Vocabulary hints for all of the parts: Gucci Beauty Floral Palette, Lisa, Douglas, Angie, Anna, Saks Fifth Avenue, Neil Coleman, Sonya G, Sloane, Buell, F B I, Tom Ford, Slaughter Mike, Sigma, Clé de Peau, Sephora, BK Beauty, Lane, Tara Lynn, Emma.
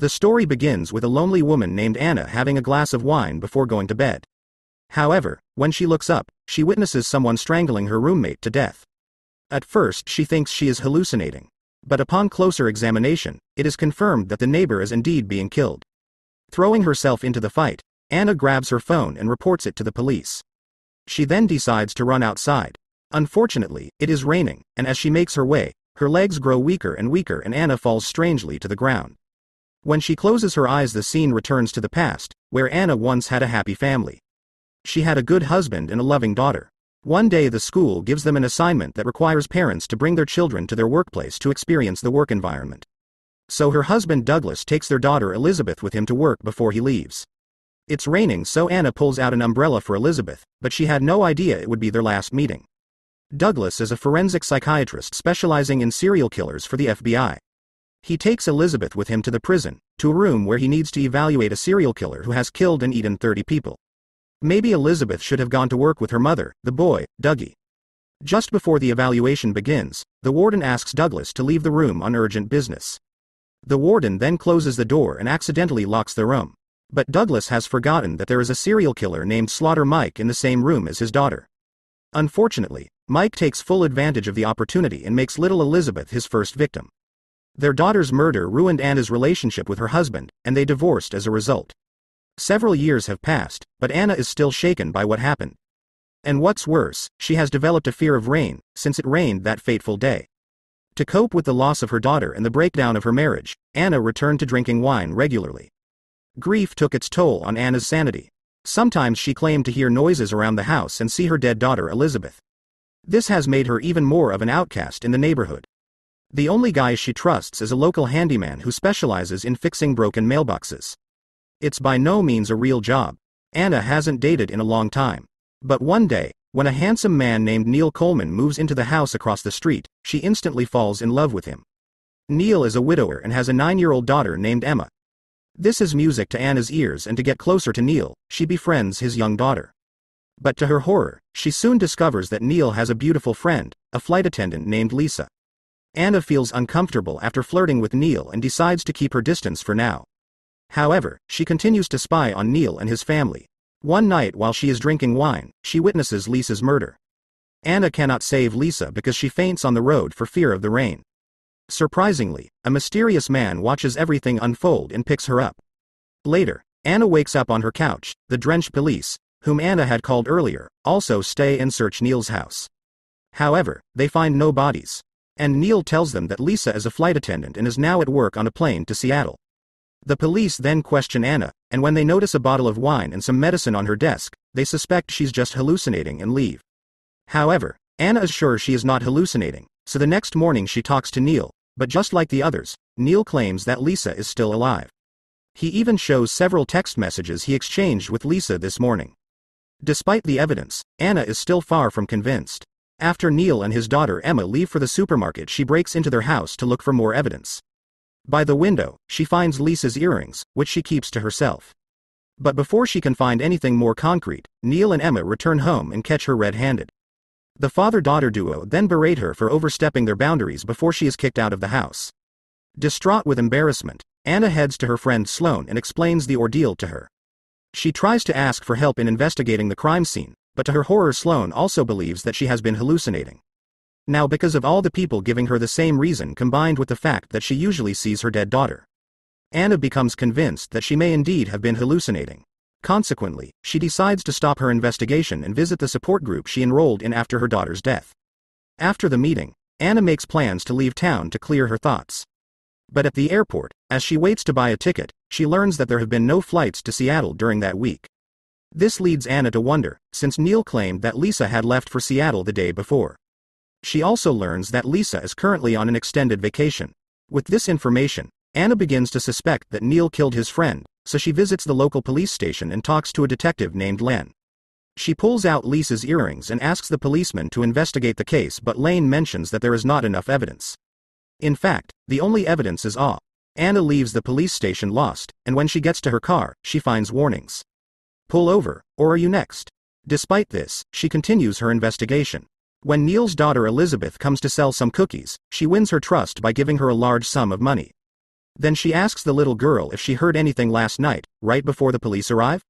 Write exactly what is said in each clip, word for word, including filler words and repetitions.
The story begins with a lonely woman named Anna having a glass of wine before going to bed. However, when she looks up, she witnesses someone strangling her roommate to death. At first she thinks she is hallucinating, but upon closer examination, it is confirmed that the neighbor is indeed being killed. Throwing herself into the fight, Anna grabs her phone and reports it to the police. She then decides to run outside. Unfortunately, it is raining, and as she makes her way, her legs grow weaker and weaker and Anna falls strangely to the ground. When she closes her eyes, the scene returns to the past, where Anna once had a happy family. She had a good husband and a loving daughter. One day the school gives them an assignment that requires parents to bring their children to their workplace to experience the work environment. So her husband Douglas takes their daughter Elizabeth with him to work before he leaves. It's raining, so Anna pulls out an umbrella for Elizabeth, but she had no idea it would be their last meeting. Douglas is a forensic psychiatrist specializing in serial killers for the F B I. He takes Elizabeth with him to the prison, to a room where he needs to evaluate a serial killer who has killed and eaten thirty people. Maybe Elizabeth should have gone to work with her mother, the boy, Dougie. Just before the evaluation begins, the warden asks Douglas to leave the room on urgent business. The warden then closes the door and accidentally locks the room. But Douglas has forgotten that there is a serial killer named Slaughter Mike in the same room as his daughter. Unfortunately, Mike takes full advantage of the opportunity and makes little Elizabeth his first victim. Their daughter's murder ruined Anna's relationship with her husband, and they divorced as a result. Several years have passed, but Anna is still shaken by what happened. And what's worse, she has developed a fear of rain, since it rained that fateful day. To cope with the loss of her daughter and the breakdown of her marriage, Anna returned to drinking wine regularly. Grief took its toll on Anna's sanity. Sometimes she claimed to hear noises around the house and see her dead daughter Elizabeth. This has made her even more of an outcast in the neighborhood. The only guy she trusts is a local handyman who specializes in fixing broken mailboxes. It's by no means a real job. Anna hasn't dated in a long time. But one day, when a handsome man named Neil Coleman moves into the house across the street, she instantly falls in love with him. Neil is a widower and has a nine-year-old daughter named Emma. This is music to Anna's ears, and to get closer to Neil, she befriends his young daughter. But to her horror, she soon discovers that Neil has a beautiful friend, a flight attendant named Lisa. Anna feels uncomfortable after flirting with Neil and decides to keep her distance for now. However, she continues to spy on Neil and his family. One night while she is drinking wine, she witnesses Lisa's murder. Anna cannot save Lisa because she faints on the road for fear of the rain. Surprisingly, a mysterious man watches everything unfold and picks her up. Later, Anna wakes up on her couch. The drenched police, whom Anna had called earlier, also stay and search Neil's house. However, they find no bodies. And Neil tells them that Lisa is a flight attendant and is now at work on a plane to Seattle. The police then question Anna, and when they notice a bottle of wine and some medicine on her desk, they suspect she's just hallucinating and leave. However, Anna is sure she is not hallucinating, so the next morning she talks to Neil, but just like the others, Neil claims that Lisa is still alive. He even shows several text messages he exchanged with Lisa this morning. Despite the evidence, Anna is still far from convinced. After Neil and his daughter Emma leave for the supermarket, she breaks into their house to look for more evidence. By the window, she finds Lisa's earrings, which she keeps to herself. But before she can find anything more concrete, Neil and Emma return home and catch her red-handed. The father-daughter duo then berate her for overstepping their boundaries before she is kicked out of the house. Distraught with embarrassment, Anna heads to her friend Sloane and explains the ordeal to her. She tries to ask for help in investigating the crime scene, but to her horror, Sloane also believes that she has been hallucinating. Now, because of all the people giving her the same reason combined with the fact that she usually sees her dead daughter, Anna becomes convinced that she may indeed have been hallucinating. Consequently, she decides to stop her investigation and visit the support group she enrolled in after her daughter's death. After the meeting, Anna makes plans to leave town to clear her thoughts. But at the airport, as she waits to buy a ticket, she learns that there have been no flights to Seattle during that week. This leads Anna to wonder, since Neil claimed that Lisa had left for Seattle the day before. She also learns that Lisa is currently on an extended vacation. With this information, Anna begins to suspect that Neil killed his friend, so she visits the local police station and talks to a detective named Lane. She pulls out Lisa's earrings and asks the policeman to investigate the case, but Lane mentions that there is not enough evidence. In fact, the only evidence is awe. Anna leaves the police station lost, and when she gets to her car, she finds warnings. Pull over, or are you next? Despite this, she continues her investigation. When Neil's daughter Elizabeth comes to sell some cookies, she wins her trust by giving her a large sum of money. Then she asks the little girl if she heard anything last night, right before the police arrive?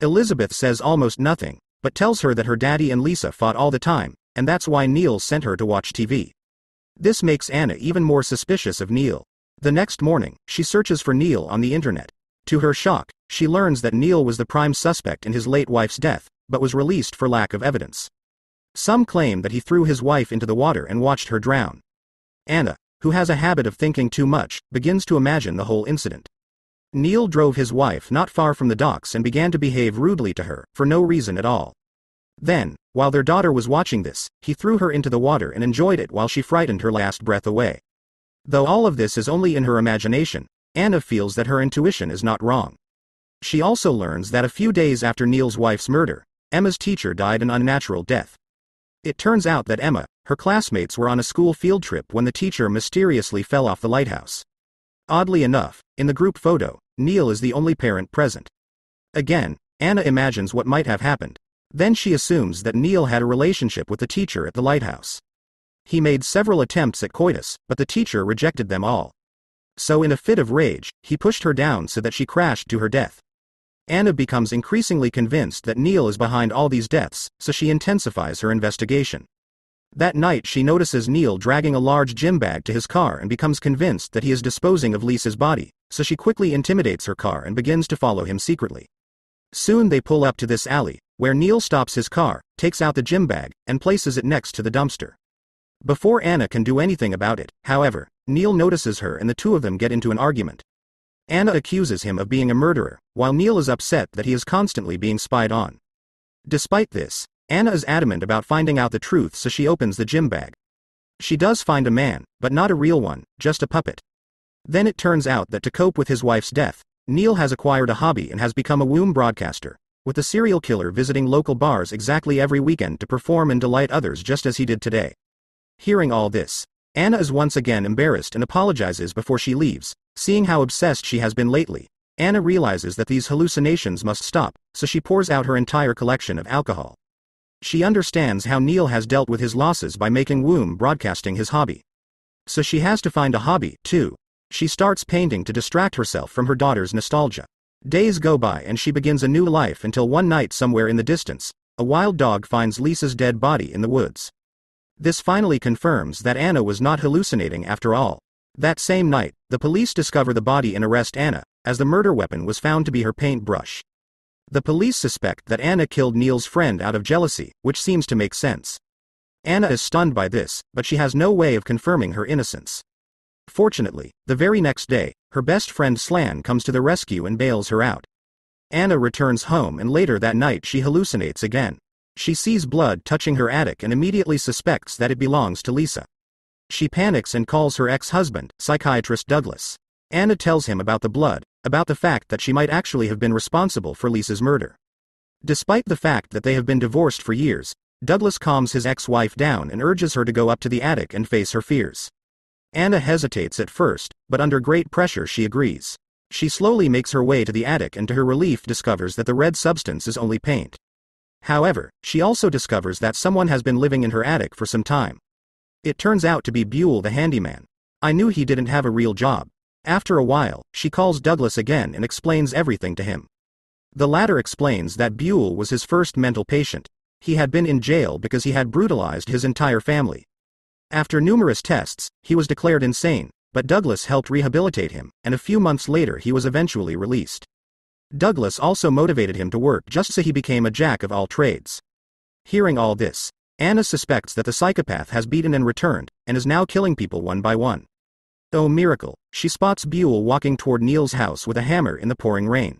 Elizabeth says almost nothing, but tells her that her daddy and Lisa fought all the time, and that's why Neil sent her to watch T V. This makes Anna even more suspicious of Neil. The next morning, she searches for Neil on the internet. To her shock, she learns that Neil was the prime suspect in his late wife's death, but was released for lack of evidence. Some claim that he threw his wife into the water and watched her drown. Anna, who has a habit of thinking too much, begins to imagine the whole incident. Neil drove his wife not far from the docks and began to behave rudely to her, for no reason at all. Then, while their daughter was watching this, he threw her into the water and enjoyed it while she frightened her last breath away. Though all of this is only in her imagination, Anna feels that her intuition is not wrong. She also learns that a few days after Neil's wife's murder, Emma's teacher died an unnatural death. It turns out that Emma, her classmates were on a school field trip when the teacher mysteriously fell off the lighthouse. Oddly enough, in the group photo, Neil is the only parent present. Again, Anna imagines what might have happened. Then she assumes that Neil had a relationship with the teacher at the lighthouse. He made several attempts at coitus, but the teacher rejected them all. So in a fit of rage, he pushed her down so that she crashed to her death. Anna becomes increasingly convinced that Neil is behind all these deaths, so she intensifies her investigation. That night she notices Neil dragging a large gym bag to his car and becomes convinced that he is disposing of Lisa's body, so she quickly intimidates her car and begins to follow him secretly. Soon they pull up to this alley, where Neil stops his car, takes out the gym bag, and places it next to the dumpster. Before Anna can do anything about it, however, Neil notices her and the two of them get into an argument. Anna accuses him of being a murderer, while Neil is upset that he is constantly being spied on. Despite this, Anna is adamant about finding out the truth, so she opens the gym bag. She does find a man, but not a real one, just a puppet. Then it turns out that to cope with his wife's death, Neil has acquired a hobby and has become a womb broadcaster, with the serial killer visiting local bars exactly every weekend to perform and delight others just as he did today. Hearing all this, Anna is once again embarrassed and apologizes before she leaves. Seeing how obsessed she has been lately, Anna realizes that these hallucinations must stop, so she pours out her entire collection of alcohol. She understands how Neil has dealt with his losses by making womb broadcasting his hobby. So she has to find a hobby, too. She starts painting to distract herself from her daughter's nostalgia. Days go by and she begins a new life until one night somewhere in the distance, a wild dog finds Lisa's dead body in the woods. This finally confirms that Anna was not hallucinating after all. That same night, the police discover the body and arrest Anna, as the murder weapon was found to be her paintbrush. The police suspect that Anna killed Neil's friend out of jealousy, which seems to make sense. Anna is stunned by this, but she has no way of confirming her innocence. Fortunately, the very next day, her best friend Sloane comes to the rescue and bails her out. Anna returns home and later that night she hallucinates again. She sees blood touching her attic and immediately suspects that it belongs to Lisa. She panics and calls her ex-husband, psychiatrist Douglas. Anna tells him about the blood, about the fact that she might actually have been responsible for Lisa's murder. Despite the fact that they have been divorced for years, Douglas calms his ex-wife down and urges her to go up to the attic and face her fears. Anna hesitates at first, but under great pressure she agrees. She slowly makes her way to the attic and to her relief discovers that the red substance is only paint. However, she also discovers that someone has been living in her attic for some time. It turns out to be Buell the handyman. I knew he didn't have a real job. After a while, she calls Douglas again and explains everything to him. The latter explains that Buell was his first mental patient. He had been in jail because he had brutalized his entire family. After numerous tests, he was declared insane, but Douglas helped rehabilitate him, and a few months later he was eventually released. Douglas also motivated him to work just so he became a jack of all trades. Hearing all this, Anna suspects that the psychopath has beaten and returned, and is now killing people one by one. Oh miracle, she spots Buell walking toward Neil's house with a hammer in the pouring rain.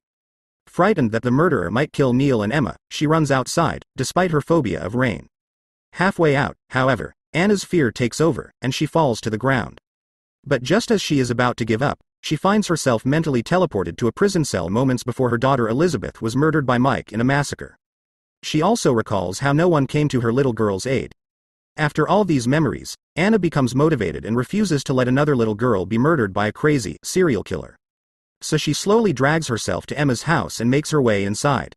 Frightened that the murderer might kill Neil and Emma, she runs outside, despite her phobia of rain. Halfway out, however, Anna's fear takes over, and she falls to the ground. But just as she is about to give up, she finds herself mentally teleported to a prison cell moments before her daughter Elizabeth was murdered by Mike in a massacre. She also recalls how no one came to her little girl's aid. After all these memories, Anna becomes motivated and refuses to let another little girl be murdered by a crazy serial killer. So she slowly drags herself to Emma's house and makes her way inside.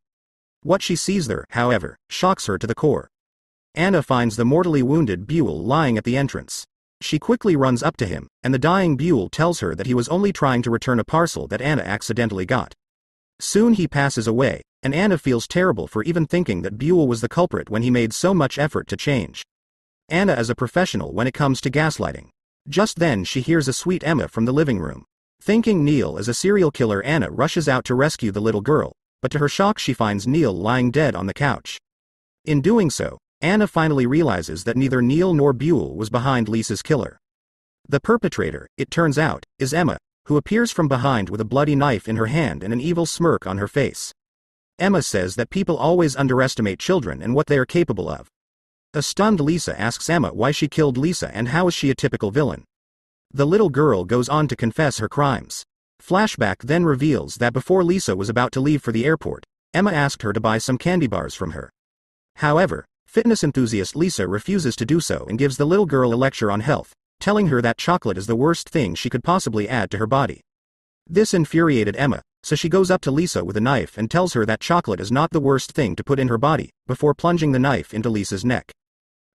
What she sees there, however, shocks her to the core. Anna finds the mortally wounded Buell lying at the entrance. She quickly runs up to him, and the dying Buell tells her that he was only trying to return a parcel that Anna accidentally got. Soon he passes away, and Anna feels terrible for even thinking that Buell was the culprit when he made so much effort to change. Anna is a professional when it comes to gaslighting. Just then she hears a sweet Emma from the living room. Thinking Neil is a serial killer, Anna rushes out to rescue the little girl, but to her shock she finds Neil lying dead on the couch. In doing so, Anna finally realizes that neither Neil nor Buell was behind Lisa's killer. The perpetrator, it turns out, is Emma, who appears from behind with a bloody knife in her hand and an evil smirk on her face. Emma says that people always underestimate children and what they are capable of. A stunned Lisa asks Emma why she killed Lisa and how is she a typical villain. The little girl goes on to confess her crimes. Flashback then reveals that before Lisa was about to leave for the airport, Emma asked her to buy some candy bars from her. However, fitness enthusiast Lisa refuses to do so and gives the little girl a lecture on health, telling her that chocolate is the worst thing she could possibly add to her body. This infuriated Emma, so she goes up to Lisa with a knife and tells her that chocolate is not the worst thing to put in her body, before plunging the knife into Lisa's neck.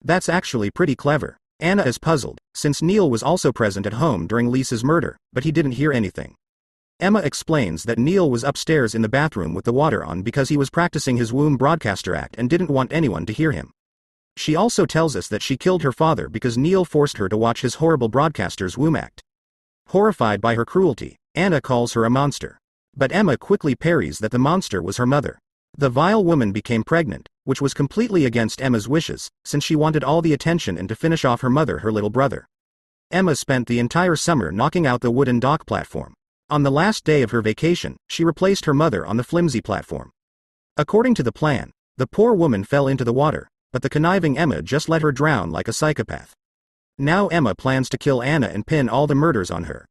That's actually pretty clever. Anna is puzzled, since Neil was also present at home during Lisa's murder, but he didn't hear anything. Emma explains that Neil was upstairs in the bathroom with the water on because he was practicing his womb broadcaster act and didn't want anyone to hear him. She also tells us that she killed her father because Neil forced her to watch his horrible broadcaster's womb act. Horrified by her cruelty, Anna calls her a monster. But Emma quickly parries that the monster was her mother. The vile woman became pregnant, which was completely against Emma's wishes, since she wanted all the attention and to finish off her mother, her little brother. Emma spent the entire summer knocking out the wooden dock platform. On the last day of her vacation, she replaced her mother on the flimsy platform. According to the plan, the poor woman fell into the water, but the conniving Emma just let her drown like a psychopath. Now Emma plans to kill Anna and pin all the murders on her.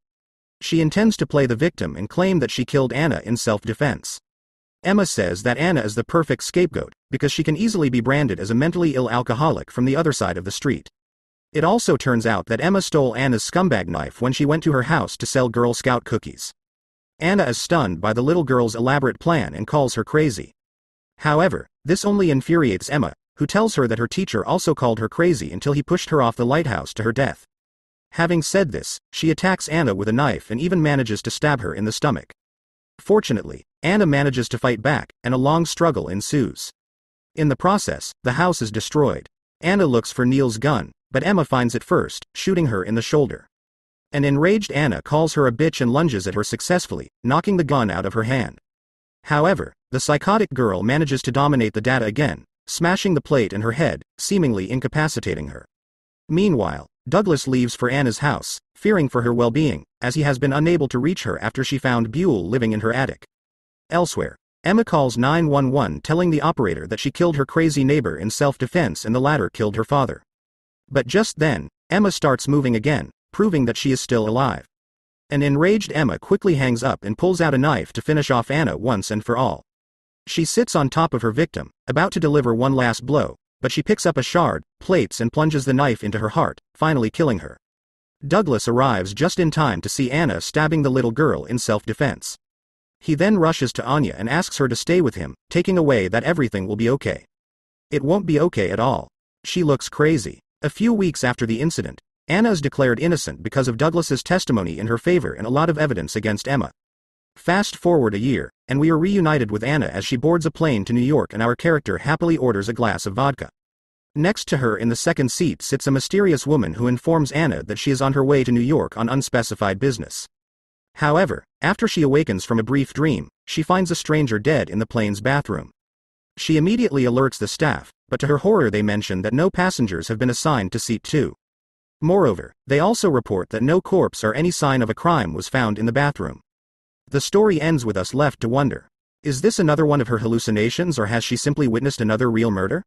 She intends to play the victim and claim that she killed Anna in self-defense. Emma says that Anna is the perfect scapegoat, because she can easily be branded as a mentally ill alcoholic from the other side of the street. It also turns out that Emma stole Anna's scumbag knife when she went to her house to sell Girl Scout cookies. Anna is stunned by the little girl's elaborate plan and calls her crazy. However, this only infuriates Emma, who tells her that her teacher also called her crazy until he pushed her off the lighthouse to her death. Having said this, she attacks Anna with a knife and even manages to stab her in the stomach. Fortunately, Anna manages to fight back, and a long struggle ensues. In the process, the house is destroyed. Anna looks for Neil's gun, but Emma finds it first, shooting her in the shoulder. An enraged Anna calls her a bitch and lunges at her successfully, knocking the gun out of her hand. However, the psychotic girl manages to dominate the data again, smashing the plate in her head, seemingly incapacitating her. Meanwhile, Douglas leaves for Anna's house, fearing for her well-being, as he has been unable to reach her after she found Buell living in her attic. Elsewhere, Emma calls nine one one, telling the operator that she killed her crazy neighbor in self-defense and the latter killed her father. But just then, Emma starts moving again, proving that she is still alive. An enraged Emma quickly hangs up and pulls out a knife to finish off Anna once and for all. She sits on top of her victim, about to deliver one last blow, but she picks up a shard, plates and plunges the knife into her heart, finally killing her. Douglas arrives just in time to see Anna stabbing the little girl in self-defense. He then rushes to Anya and asks her to stay with him, taking away that everything will be okay. It won't be okay at all. She looks crazy. A few weeks after the incident, Anna is declared innocent because of Douglas's testimony in her favor and a lot of evidence against Emma. Fast forward a year, and we are reunited with Anna as she boards a plane to New York and our character happily orders a glass of vodka. Next to her in the second seat sits a mysterious woman who informs Anna that she is on her way to New York on unspecified business. However, after she awakens from a brief dream, she finds a stranger dead in the plane's bathroom. She immediately alerts the staff, but to her horror they mention that no passengers have been assigned to seat two. Moreover, they also report that no corpse or any sign of a crime was found in the bathroom. The story ends with us left to wonder. Is this another one of her hallucinations, or has she simply witnessed another real murder?